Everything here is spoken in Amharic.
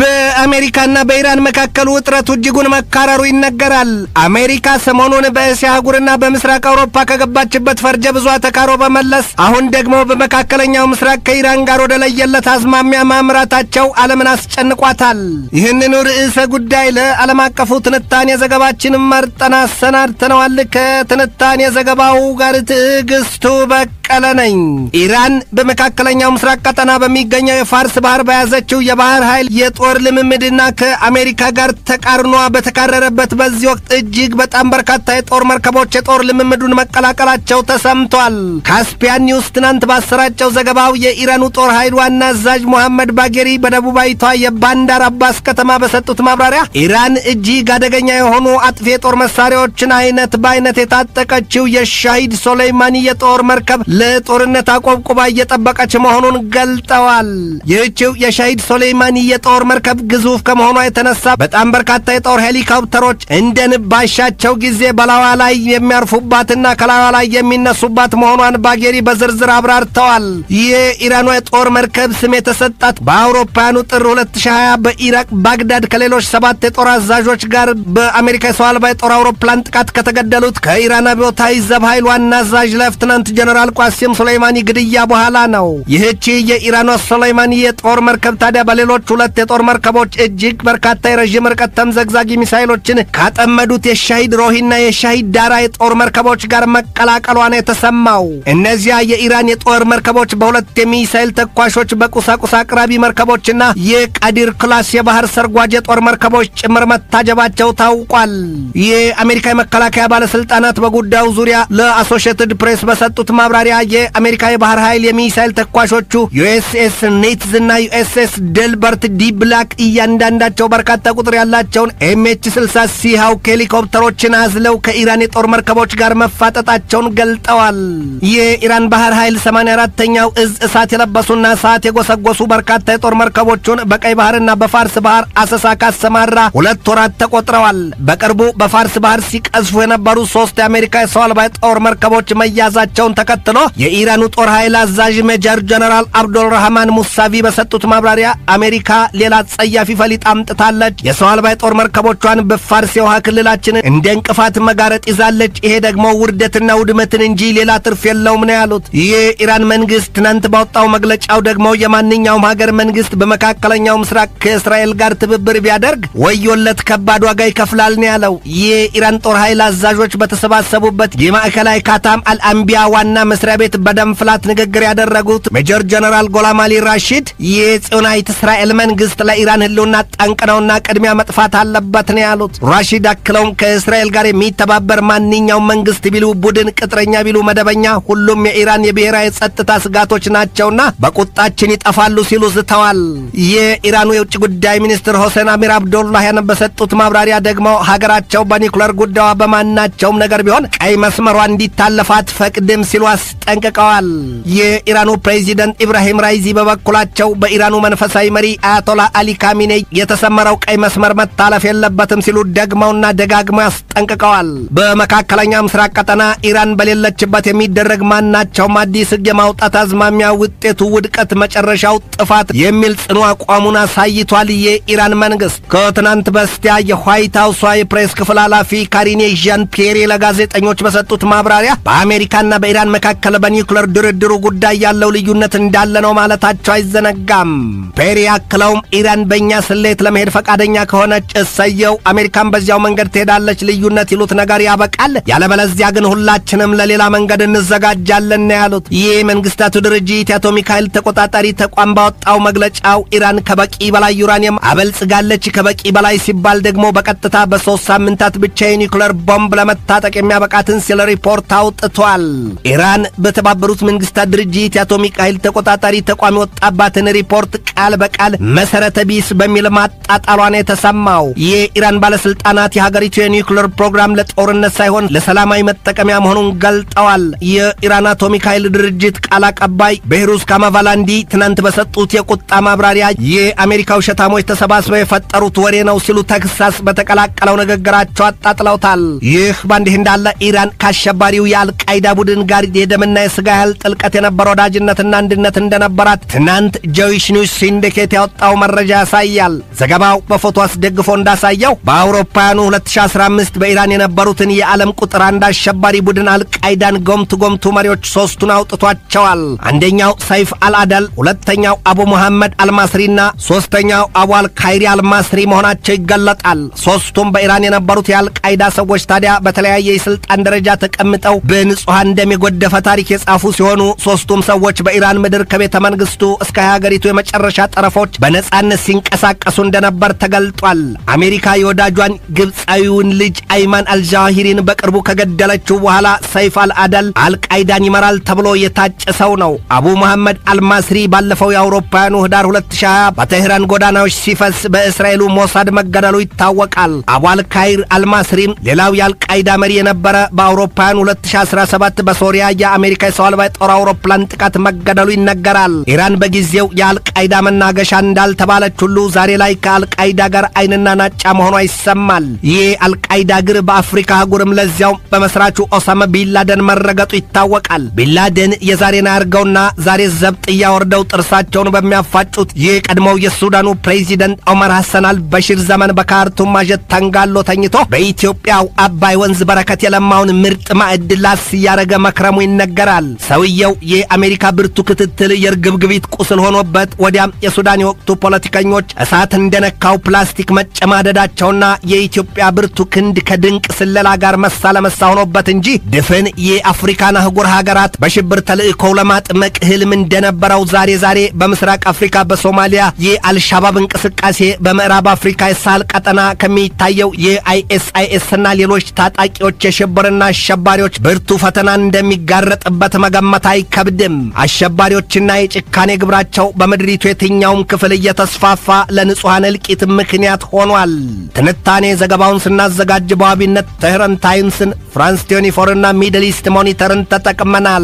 በአሜሪካና በኢራን መካከል ውጥረት እጅጉን መካረሩ ይነገራል። አሜሪካ ሰሞኑን በእስያ አህጉርና በምስራቅ አውሮፓ ከገባችበት ፈርጀ ብዙ ተቃርቦ በመለስ አሁን ደግሞ በመካከለኛው ምስራቅ ከኢራን ጋር ወደ ለየለት አዝማሚያ ማምራታቸው ዓለምን አስጨንቋታል። ይህንን ርዕሰ ጉዳይ ለዓለም አቀፉ ትንታኔ ዘገባችንን መርጠን አሰናድተናል። ከትንታኔ ዘገባው ጋር ትዕግስቱ በቀለ ነኝ። ኢራን በመካከለኛው ምስራቅ ቀጠና በሚገኘው የፋርስ ባህር በያዘችው የባህር ኃይል ጦር ልምምድና ከአሜሪካ ጋር ተቃርኖ በተካረረበት በዚህ ወቅት እጅግ በጣም በርካታ የጦር መርከቦች የጦር ልምምዱን መቀላቀላቸው ተሰምቷል። ካስፒያን ኒውስ ትናንት ባሰራጨው ዘገባው የኢራኑ ጦር ኃይል ዋና አዛዥ መሐመድ ባጌሪ በደቡባዊቷ የባንዳር አባስ ከተማ በሰጡት ማብራሪያ ኢራን እጅግ አደገኛ የሆኑ አጥፊ የጦር መሳሪያዎችን አይነት በአይነት የታጠቀችው የሻሂድ ሶለይማኒ የጦር መርከብ ለጦርነት አቆብቁባ እየጠበቀች መሆኑን ገልጠዋል። ይህችው የሻሂድ ሶለይማኒ የጦር መርከብ ግዙፍ ከመሆኗ የተነሳ በጣም በርካታ የጦር ሄሊኮፕተሮች እንደ ንብ ባሻቸው ጊዜ በላዋ ላይ የሚያርፉባትና ከላዋ ላይ የሚነሱባት መሆኗን ባጌሪ በዝርዝር አብራርተዋል። የኢራኗ የጦር መርከብ ስም የተሰጣት በአውሮፓውያኑ ጥር 2020 በኢራቅ ባግዳድ ከሌሎች 7 የጦር አዛዦች ጋር በአሜሪካ የሰው አልባ የጦር አውሮፕላን ጥቃት ከተገደሉት ከኢራን አብዮታዊ ዘብ ኃይል ዋና አዛዥ ሌፍትናንት ጀነራል ቋሲም ሱለይማኒ ግድያ በኋላ ነው። ይህቺ የኢራኗ ሱለይማኒ የጦር መርከብ ታዲያ በሌሎች 2 የጦር መርከቦች እጅግ በርካታ የረጅም ርቀት ተምዘግዛጊ ሚሳኤሎችን ካጠመዱት የሻሂድ ሮሂና የሻሂድ ዳራ የጦር መርከቦች ጋር መቀላቀሏን የተሰማው እነዚያ የኢራን የጦር መርከቦች በ2 የሚሳኤል ተኳሾች በቁሳቁስ አቅራቢ መርከቦችና የቃዲር ክላስ የባህር ሰርጓጅ የጦር መርከቦች ጭምር መታጀባቸው ታውቋል። የአሜሪካ መከላከያ ባለስልጣናት በጉዳዩ ዙሪያ ለአሶሺየትድ ፕሬስ በሰጡት ማብራሪያ የአሜሪካ የባህር ኃይል የሚሳኤል ተኳሾቹ ዩኤስኤስ ኔትዝ እና ዩኤስኤስ ዴልበርት ብላክ እያንዳንዳቸው በርካታ ቁጥር ያላቸውን MH-60 ሲ ሃውክ ሄሊኮፕተሮችን አዝለው ከኢራን የጦር መርከቦች ጋር መፋጠጣቸውን ገልጠዋል። የኢራን ባህር ኃይል 84ኛው እዝ እሳት የለበሱና ሰዓት የጎሰጎሱ በርካታ የጦር መርከቦቹን በቀይ ባህርና በፋርስ ባህር አሰሳ ካሰማራ 2 ወራት ተቆጥረዋል። በቅርቡ በፋርስ ባህር ሲቀዝፉ የነበሩ 3 የአሜሪካ የሰው አልባ የጦር መርከቦች መያዛቸውን ተከትሎ የኢራኑ ጦር ኃይል አዛዥ ሜጀር ጀነራል አብዱልራህማን ሙሳቪ በሰጡት ማብራሪያ አሜሪካ ሌላ ጸያፊ ፈሊጥ አምጥታለች። የሰው አልባ የጦር መርከቦቿን በፋርስ የውሃ ክልላችን እንደ እንቅፋት መጋረጥ ይዛለች። ይሄ ደግሞ ውርደትና ውድመትን እንጂ ሌላ ትርፍ የለውም ነው ያሉት። የኢራን መንግስት ትናንት ባወጣው መግለጫው ደግሞ የማንኛውም ሀገር መንግስት በመካከለኛው ምስራቅ ከእስራኤል ጋር ትብብር ቢያደርግ ወዮለት ከባድ ዋጋ ይከፍላል ነው ያለው። የኢራን ጦር ኃይል አዛዦች በተሰባሰቡበት የማዕከላዊ ካታም አልአንቢያ ዋና መስሪያ ቤት በደምፍላት ንግግር ያደረጉት ሜጀር ጀነራል ጎላም አሊ ራሺድ የጽዮናዊት እስራኤል መንግስት ለኢራን ህልውና ጠንቅ ነውና ቅድሚያ መጥፋት አለበት ነው ያሉት። ራሺድ አክለውም ከእስራኤል ጋር የሚተባበር ማንኛውም መንግስት ቢሉ ቡድን፣ ቅጥረኛ ቢሉ መደበኛ፣ ሁሉም የኢራን የብሔራዊ ጸጥታ ስጋቶች ናቸውና በቁጣችን ይጠፋሉ ሲሉ ዝተዋል። የኢራኑ የውጭ ጉዳይ ሚኒስትር ሆሴን አሚር አብዱላህያን በሰጡት ማብራሪያ ደግሞ ሀገራቸው በኒኩለር ጉዳዩ በማናቸውም ነገር ቢሆን ቀይ መስመሯ እንዲታለፍ አትፈቅድም ሲሉ አስጠንቅቀዋል። የኢራኑ ፕሬዚዳንት ኢብራሂም ራይዚ በበኩላቸው በኢራኑ መንፈሳዊ መሪ አያቶላ አሊ ካሚኔ የተሰመረው ቀይ መስመር መታለፍ የለበትም ሲሉ ደግመውና ደጋግመው አስጠንቅቀዋል። በመካከለኛ ምስራቅ ቀጠና ኢራን በሌለችበት የሚደረግ ማናቸውም አዲስ ህግ የማውጣት አዝማሚያ ውጤቱ ውድቀት፣ መጨረሻው ጥፋት የሚል ጽኑ አቋሙን አሳይቷል። የኢራን መንግስት ከትናንት በስቲያ የዋይት ሃውስ የፕሬስ ክፍል ኃላፊ ካሪኔ ዣን ፒየር ለጋዜጠኞች በሰጡት ማብራሪያ በአሜሪካና በኢራን መካከል በኒውክሌር ድርድሩ ጉዳይ ያለው ልዩነት እንዳለ ነው ማለታቸው አይዘነጋም። ፒየር ያክለውም ኢራን በእኛ ስሌት ለመሄድ ፈቃደኛ ከሆነች እሰየው፣ አሜሪካን በዚያው መንገድ ትሄዳለች፣ ልዩነት ይሉት ነገር ያበቃል፣ ያለበለዚያ ግን ሁላችንም ለሌላ መንገድ እንዘጋጃለን ያሉት። ይህ መንግስታቱ ድርጅት የአቶሚክ ኃይል ተቆጣጣሪ ተቋም ባወጣው መግለጫው ኢራን ከበቂ በላይ ዩራኒየም አበልጽጋለች፣ ከበቂ በላይ ሲባል ደግሞ በቀጥታ በ3 ሳምንታት ብቻ የኒውክሌር ቦምብ ለመታጠቅ የሚያበቃትን ሲል ሪፖርት አውጥቷል። ኢራን በተባበሩት መንግስታት ድርጅት የአቶሚክ ኃይል ተቆጣጣሪ ተቋም የወጣባትን ሪፖርት ቃል በቃል መሰረተ ቢስ በሚል ማጣ መጣጣሏን የተሰማው የኢራን ባለስልጣናት የሀገሪቱ የኒውክሌር ፕሮግራም ለጦርነት ሳይሆን ለሰላማዊ መጠቀሚያ መሆኑን ገልጠዋል። የኢራን አቶሚክ ኃይል ድርጅት ቃል አቀባይ በህሩዝ ካማቫላንዲ ትናንት በሰጡት የቁጣ ማብራሪያ የአሜሪካው ሸታሞች ተሰባስበው የፈጠሩት ወሬ ነው ሲሉ ተክሳስ በተቀላቀለው ንግግራቸው አጣጥለውታል። ይህ ባንዲህ እንዳለ ኢራን ካሸባሪው የአልቃይዳ ቡድን ጋር የደምና የስጋ ያህል ጥልቀት የነበረ ወዳጅነትና አንድነት እንደነበራት ትናንት ጆይሽ ኒውስ ሲንዲኬት ያወጣው መረጃ ያሳያል። ዘገባው በፎቶ አስደግፎ እንዳሳየው በአውሮፓውያኑ 2015 በኢራን የነበሩትን የዓለም ቁጥር አንድ አሸባሪ ቡድን አልቃይዳን ጎምቱ መሪዎች ሶስቱን አውጥቷቸዋል። አንደኛው ሰይፍ አልአደል፣ ሁለተኛው አቡ መሐመድ አልማስሪና ሶስተኛው አቡ አልካይሪ አልማስሪ መሆናቸው ይገለጣል። ሶስቱም በኢራን የነበሩት የአልቃይዳ ሰዎች ታዲያ በተለያየ የስልጣን ደረጃ ተቀምጠው በንጹሃን እንደሚጎደፈ ታሪክ የጻፉ ሲሆኑ ሶስቱም ሰዎች በኢራን ምድር ከቤተ መንግስቱ እስከ ሀገሪቱ የመጨረሻ ጠረፎች በነጻነት ሲንቀሳቀሱ እንደነበር ተገልጧል። አሜሪካ የወዳጇን ግብጻዊውን ልጅ አይማን አልጃሂሪን በቅርቡ ከገደለችው በኋላ ሰይፍ አልአደል አልቃይዳን ይመራል ተብሎ የታጨ ሰው ነው። አቡ መሐመድ አልማስሪ ባለፈው የአውሮፓውያኑ ህዳር 2020 በቴህራን ጎዳናዎች ሲፈስ በእስራኤሉ ሞሳድ መገደሉ ይታወቃል። አቡ አልካይር አልማስሪም ሌላው የአልቃይዳ መሪ የነበረ በአውሮፓውያኑ 2017 በሶሪያ የአሜሪካ የሰው አልባ ጦር አውሮፕላን ጥቃት መገደሉ ይነገራል። ኢራን በጊዜው የአልቃይዳ መናገሻ እንዳልተባለች ሁሉ ዛሬ ላይ ከአልቃይዳ ጋር አይንና ናጫ መሆኗ ይሰማል። ይህ አልቃይዳ ግር በአፍሪካ አህጉርም ለዚያው በመስራቹ ኦሳማ ቢንላደን መረገጡ ይታወቃል። ቢንላደን የዛሬን አርገውና ዛሬ ዘብጥ ያወርደው ጥርሳቸውን በሚያፋጩት የቀድሞው የሱዳኑ ፕሬዚዳንት ኦመር ሐሰን አልበሽር ዘመን በካርቱም ማጀት ተንጋሎ ተኝቶ በኢትዮጵያው አባይ ወንዝ በረከት የለማውን ምርጥ ማዕድላስ ያረገ መክረሙ ይነገራል። ሰውየው የአሜሪካ ብርቱ ክትትል የርግብግቢት ቁስል ሆኖበት ወዲያም የሱዳን የወቅቱ ፖለቲከኞች እሳት እንደነካው ፕላስቲክ መጨማደዳቸውና የኢትዮጵያ ብርቱ ክንድ ከድንቅ ስለላ ጋር መሳለመሳ ሆኖበት እንጂ ድፍን የአፍሪካ አህጉር ሀገራት በሽብር ተልእኮው ለማጥመቅ ህልም እንደነበረው ዛሬ በምስራቅ አፍሪካ በሶማሊያ የአልሻባብ እንቅስቃሴ በመዕራብ አፍሪካ የሳህል ቀጠና ከሚታየው የአይኤስአይኤስ እና ሌሎች ታጣቂዎች የሽብርና አሸባሪዎች ብርቱ ፈተና እንደሚጋረጥበት መገመት አይከብድም። አሸባሪዎችና የጭካኔ ግብራቸው በመድሪቱ የትኛውም ክፍል እየተስፋፋ ለንጹሃን እልቂት ምክንያት ሆኗል። ትንታኔ ዘገባውን ስናዘጋጅ በዋቢነት ቴህራን ታይምስን፣ ፍራንስ 24 እና ሚድል ኢስት ሞኒተርን ተጠቅመናል።